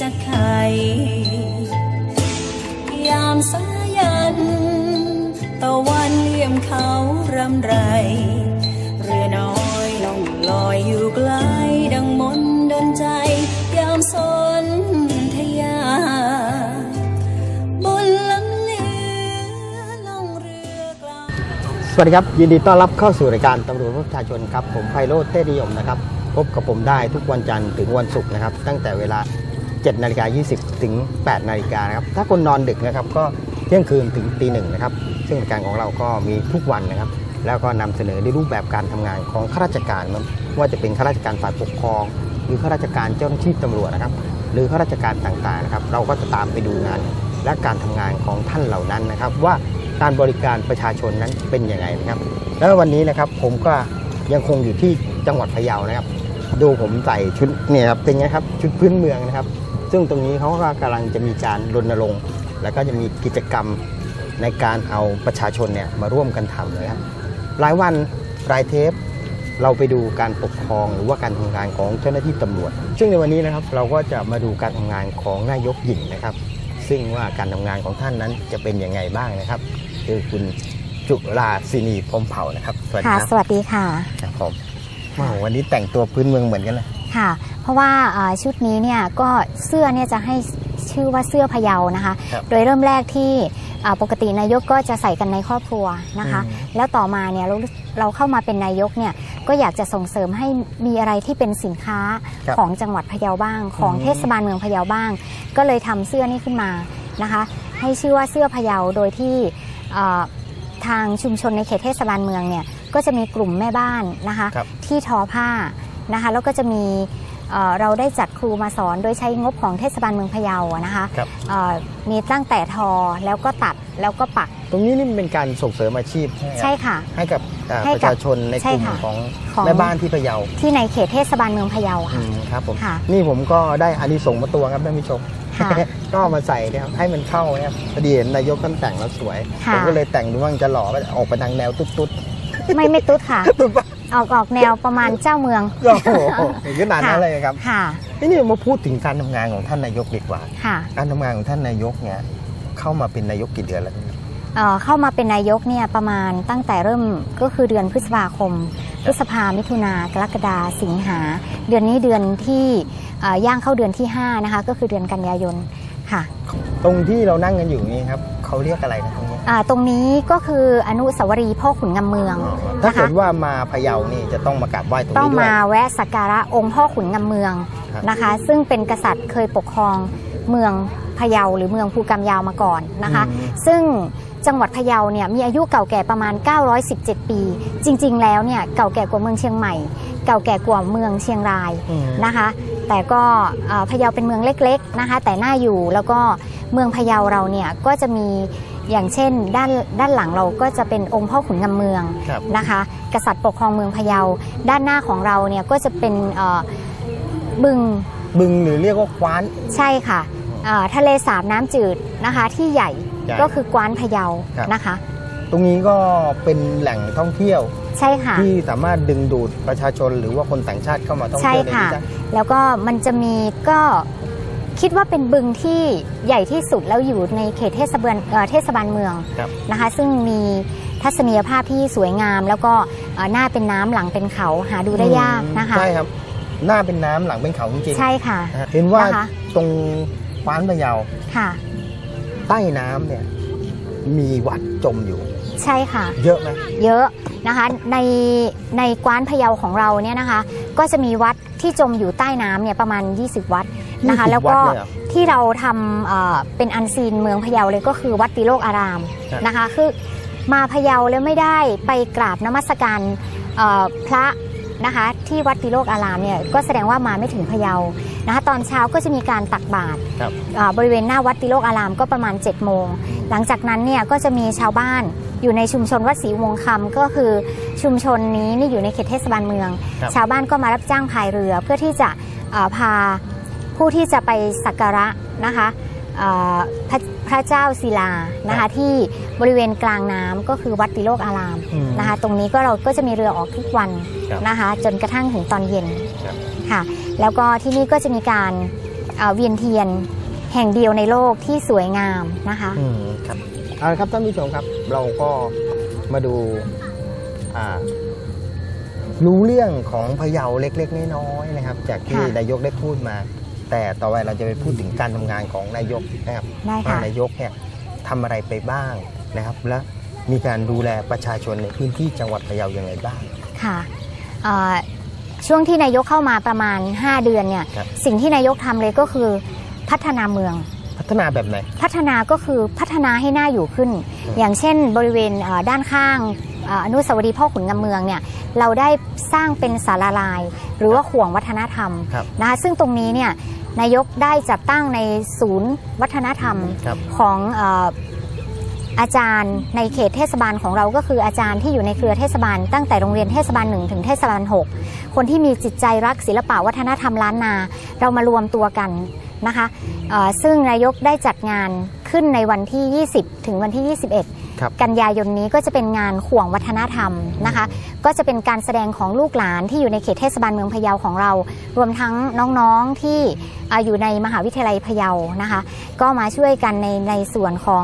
จักไขยามสายันตะวันเลี่ยมเขารำไรเรือน้อยล่องลอยอยู่ไกลดังมนต์ดลใจยามสนธยาบนลำเลือล่องเรือกลางสวัสดีครับยินดีต้อนรับเข้าสู่รายการตำรวจประชาชนครับผมไพโรจน์ เทศนิยมนะครับพบกับผมได้ทุกวันจันทร์ถึงวันศุกร์นะครับตั้งแต่เวลา 7:20 ถึง 8:00 นครับถ้าคนนอนดึกนะครับก็เที่ยงคืนถึง 1:00 นนะครับซึ่งรายการของเราก็มีทุกวันนะครับแล้วก็นำเสนอในรูปแบบการทำงานของข้าราชการมันว่าจะเป็นข้าราชการฝ่ายปกครองหรือข้าราชการเจ้าหน้าที่ตำรวจนะครับหรือข้าราชการต่างๆนะครับเราก็จะตามไปดูงานและการทำงานของท่านเหล่านั้นนะครับว่าการบริการประชาชนนั้นเป็นยังไงนะครับและวันนี้นะครับผมก็ยังคงอยู่ที่จังหวัดพะเยานะครับดูผมใส่ชุดเนี่ยครับเป็นไงครับชุดพื้นเมืองนะครับซึ่งตรงนี้เขาก็กำลังจะมีการรณรงค์แล้วก็จะมีกิจกรรมในการเอาประชาชนเนี่ยมาร่วมกันทำเลยครับรายวันรายเทปเราไปดูการปกครองหรือว่าการทำงานของเจ้าหน้าที่ตำรวจซึ่งในวันนี้นะครับเราก็จะมาดูการทำงานของนายกหญิงนะครับซึ่งว่าการทำงานของท่านนั้นจะเป็นยังไงบ้างนะครับคือคุณจุฬาศินีพรหมเผ่านะครับสวัสดีครับสวัสดีค่ะครับผมวันนี้แต่งตัวพื้นเมืองเหมือนกันเลยค่ะเพราะว่าชุดนี้เนี่ยก็เสื้อเนี่ยจะให้ชื่อว่าเสื้อพะเยานะคะโดยเริ่มแรกที่ปกตินายกก็จะใส่กันในครอบครัวนะคะแล้วต่อมาเนี่ยเราเข้ามาเป็นนายกเนี่ยก็อยากจะส่งเสริมให้มีอะไรที่เป็นสินค้าของจังหวัดพะเยาบ้างของเทศบาลเมืองพะเยาบ้างก็เลยทำเสื้อนี้ขึ้นมานะคะให้ชื่อว่าเสื้อพะเยาโดยที่ทางชุมชนในเขตเทศบาลเมืองเนี่ยก็จะมีกลุ่มแม่บ้านนะคะที่ทอผ้านะคะแล้วก็จะมีเราได้จัดครูมาสอนโดยใช้งบของเทศบาลเมืองพะเยานะคะมีตั้งแต่ทอแล้วก็ตัดแล้วก็ปักตรงนี้นี่เป็นการส่งเสริมอาชีพใช่ค่ะให้กับประชาชนในกลุ่มของแม่บ้านที่พะเยาที่ในเขตเทศบาลเมืองพะเยาค่ะครับผมนี่ผมก็ได้อานิสงส์มาตัวครับท่านผู้ชมก็มาใส่นะครับให้มันเข้านะครับพอดีนายกท่านแต่งแล้วสวยผมก็เลยแต่งดูว่าจะหล่อออกไปทางแนวตุ๊ดไม่ตุ๊ดค่ะออกแนวประมาณเจ้าเมืองโอ้โหขนาดนั้นเลยครับค่ะนี่มาพูดถึงการทำงานของท่านนายกดีกว่าการทำงานของท่านนายกเนี่ยเข้ามาเป็นนายกกี่เดือนแล้วเข้ามาเป็นนายกเนี่ยประมาณตั้งแต่เริ่มก็คือเดือนพฤษภาคมพฤษภามิถุนากรกฎาสิงหาเดือนนี้เดือนที่ย่างเข้าเดือนที่5นะคะก็คือเดือนกันยายนค่ะตรงที่เรานั่งกันอยู่นี่ครับเขาเรียกอะไรนะตรงนี้ก็คืออนุสาวรีย์พ่อขุนงำเมืองถ้าเกิดว่ามาพะเยานี่จะต้องมากราบไหว้ตรงนี้ด้วยต้องมาแวะสักการะองค์พ่อขุนงำเมืองนะคะซึ่งเป็นกษัตริย์เคยปกครองเมืองพะเยาหรือเมืองภูกำยาวมาก่อนนะคะซึ่งจังหวัดพะเยาเนี่ยมีอายุเก่าแก่ประมาณ917ปีจริงๆแล้วเนี่ยเก่าแก่กว่าเมืองเชียงใหม่เก่าแก่กว่าเมืองเชียงรายนะคะแต่ก็พะเยาเป็นเมืองเล็กๆนะคะแต่น่าอยู่แล้วก็เมืองพะเยาเราเนี่ยก็จะมีอย่างเช่นด้านหลังเราก็จะเป็นองค์พ่อขุนงำเมืองนะคะกษัตริย์ปกครองเมืองพะเยาด้านหน้าของเราเนี่ยก็จะเป็นบึงหรือเรียกว่ากว้านใช่ค่ะทะเลสาบน้ำจืดนะคะที่ใหญ่ก็คือกว้านพะเยานะคะตรงนี้ก็เป็นแหล่งท่องเที่ยวใช่ค่ะที่สามารถดึงดูดประชาชนหรือว่าคนต่างชาติเข้ามาท่องเที่ยวได้ใช่ค่ะแล้วก็มันจะมีก็คิดว่าเป็นบึงที่ใหญ่ที่สุดแล้วอยู่ในเขตเทศบาลเมืองนะคะซึ่งมีทัศนียภาพที่สวยงามแล้วก็หน้าเป็นน้ำหลังเป็นเขาหาดูได้ยากนะคะใช่ครับหน้าเป็นน้ำหลังเป็นเขาจริงๆใช่ค่ะเห็นว่าตรงกว้านพะเยาค่ะใต้น้ำเนี่ยมีวัดจมอยู่ใช่ค่ะเยอะไหมเยอะนะคะในกว้านพะเยาของเราเนี่ยนะคะก็จะมีวัดที่จมอยู่ใต้น้ำเนี่ยประมาณ20วัดนะคะแล้วก็ที่เราทำเป็นอันซีนเมืองพะเยาเลยก็คือวัดติโลกอารามนะคะคือมาพะเยาแล้วไม่ได้ไปกราบนมัสการพระนะคะที่วัดติโลกอารามเนี่ยก็แสดงว่ามาไม่ถึงพะเยานะคะตอนเช้าก็จะมีการตักบาตรบริเวณหน้าวัดติโลกอารามก็ประมาณ 7 โมงหลังจากนั้นเนี่ยก็จะมีชาวบ้านอยู่ในชุมชนวัดศรีวงคำก็คือชุมชนนี้นี่อยู่ในเขตเทศบาลเมืองชาวบ้านก็มารับจ้างพายเรือเพื่อที่จะพาผู้ที่จะไปสักการะนะคะพระเจ้าศิลานะคะที่บริเวณกลางน้ำก็คือวัดติโลกอารามนะคะตรงนี้ก็เราก็จะมีเรือออกทุกวันนะคะจนกระทั่งถึงตอนเย็นค่ะแล้วก็ที่นี่ก็จะมีการ เวียนเทียนแห่งเดียวในโลกที่สวยงามนะคะครับเอาละครับท่านผู้ชมครับเราก็มาดูรู้เรื่องของพะเยาเล็กๆน้อยๆนะครับจากที่นายกได้พูดมาแต่ต่อไปเราจะไปพูดถึงการทำงานของนายกนะครับว่านายกเนี่ยทำอะไรไปบ้างนะครับและมีการดูแลประชาชนในพื้นที่จังหวัดพะเยาอย่างไรบ้างค่ะช่วงที่นายกเข้ามาประมาณ5เดือนเนี่ยสิ่งที่นายกทำเลยก็คือพัฒนาเมืองพัฒนาแบบไหนพัฒนาก็คือพัฒนาให้น่าอยู่ขึ้นอย่างเช่นบริเวณด้านข้างอนุสาวรีย์พ่อขุนงามเมืองเนี่ยเราได้สร้างเป็นศาลาลายหรือว่าข่วงวัฒนธรรมนะคะซึ่งตรงนี้เนี่ยนายกได้จัดตั้งในศูนย์วัฒนธรรมของอาจารย์ในเขตเทศบาลของเราก็คืออาจารย์ที่อยู่ในเครือเทศบาลตั้งแต่โรงเรียนเทศบาล1ถึงเทศบาล6คนที่มีจิตใจรักศิลปะวัฒนธรรมล้านนาเรามารวมตัวกันนะคะซึ่งนายกได้จัดงานขึ้นในวันที่20ถึงวันที่21กันยายนนี้ก็จะเป็นงานข่วงวัฒนธรรมนะคะก็จะเป็นการแสดงของลูกหลานที่อยู่ในเขตเทศบาลเมืองพะเยาของเรารวมทั้งน้องๆที่อยู่ในมหาวิทยาลัยพะเยานะคะก็มาช่วยกันในส่วนของ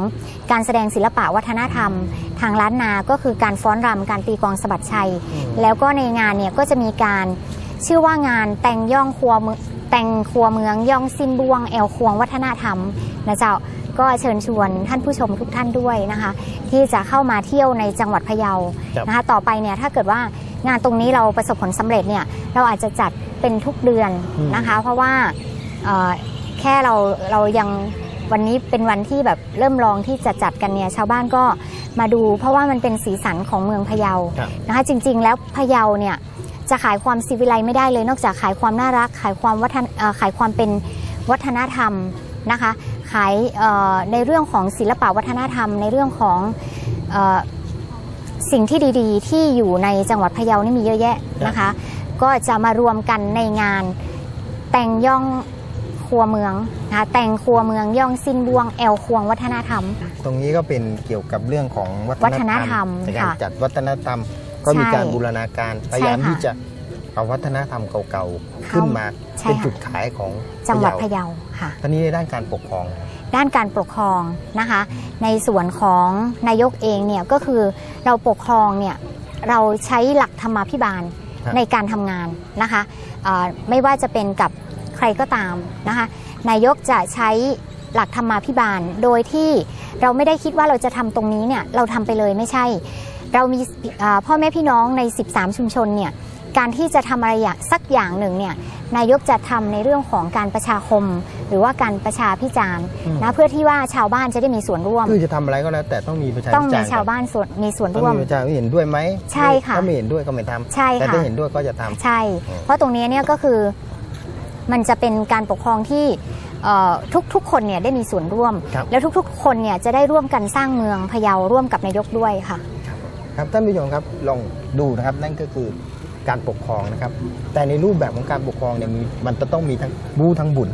การแสดงศิลปะวัฒนธรรมทางล้านนาก็คือการฟ้อนรำการตีกลองสะบัดชัยแล้วก็ในงานเนี่ยก็จะมีการชื่อว่างานแต่งย่องครัวเมืองย่องซินบวงแอวควงวัฒนธรรมนะเจ้าก็เชิญชวนท่านผู้ชมทุกท่านด้วยนะคะที่จะเข้ามาเที่ยวในจังหวัดพะเยานะคะต่อไปเนี่ยถ้าเกิดว่างานตรงนี้เราประสบผลสำเร็จเนี่ยเราอาจจะจัดเป็นทุกเดือนนะคะเพราะว่าแค่เรายังวันนี้เป็นวันที่แบบเริ่มลองที่จะจัดกันเนี่ยชาวบ้านก็มาดูเพราะว่ามันเป็นสีสันของเมืองพะเยานะคะจริงๆแล้วพะเยาเนี่ยจะขายความศิวิไลไม่ได้เลยนอกจากขายความน่ารักขายความเป็นวัฒนธรรมนะคะขายในเรื่องของศิลปะวัฒนธรรมในเรื่องของสิ่งที่ดีๆที่อยู่ในจังหวัดพะเยานี่มีเยอะแยะนะคะก็จะมารวมกันในงานแต่งย่องครัวเมืองนะแต่งครัวเมืองย่องซินบวงแอวควงวัฒนธรรมตรงนี้ก็เป็นเกี่ยวกับเรื่องของวัฒนธรรมในการจัดวัฒนธรรมก็มีการบูรณาการพยายามที่จะเอาวัฒนธรรมเก่าๆขึ้นมาเป็นจุดขายของจังหวัดพะเยาค่ะตอนนี้ในด้านการปกครองนะคะในส่วนของนายกเองเนี่ยก็คือเราปกครองเนี่ยเราใช้หลักธรรมาภิบาลในการทำงานนะคะไม่ว่าจะเป็นกับใครก็ตามนะคะนายกจะใช้หลักธรรมาภิบาลโดยที่เราไม่ได้คิดว่าเราจะทำตรงนี้เนี่ยเราทำไปเลยไม่ใช่เรามีพ่อแม่พี่น้องใน13ชุมชนเนี่ยการที่จะทำอะไรสักอย่างหนึ่งเนี่ยนายกจะทำในเรื่องของการประชาคมหรือว่าการประชาพิจารณ์นะเพื่อที่ว่าชาวบ้านจะได้มีส่วนร่วมคือจะทำอะไรก็แล้วแต่ต้องมีประชาพิจารณ์ต้องมีชาวบ้านมีส่วนร่วมประชาเห็นด้วยไหมใช่ค่ะถ้าไม่เห็นด้วยก็ไม่ทำใช่ค่ะแต่ถ้าเห็นด้วยก็จะทำใช่เพราะตรงนี้เนี่ยก็คือมันจะเป็นการปกครองที่ทุกคนเนี่ยได้มีส่วนร่วมแล้วทุกๆคนเนี่ยจะได้ร่วมกันสร้างเมืองพะเยาร่วมกับนายกด้วยค่ะครับท่านผู้ชมครับลองดูนะครับนั่นก็คือการปกครองนะครับแต่ในรูปแบบของการปกครองเนี่ยมันจะต้องมีทั้งบู๊ทั้งบุญ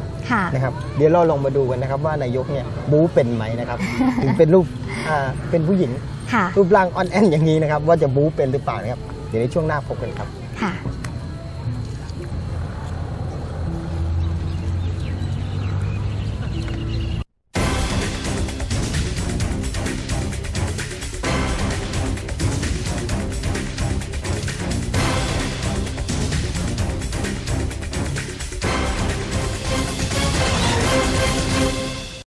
นะครับเดี๋ยวเราลองมาดูกันนะครับว่านายกเนี่ยบู๊เป็นไหมนะครับถึงเป็นรูปเป็นผู้หญิงรูปร่างอ่อนแออย่างนี้นะครับว่าจะบู๊เป็นหรือเปล่านะครับเดี๋ยวในช่วงหน้าพบกันครับ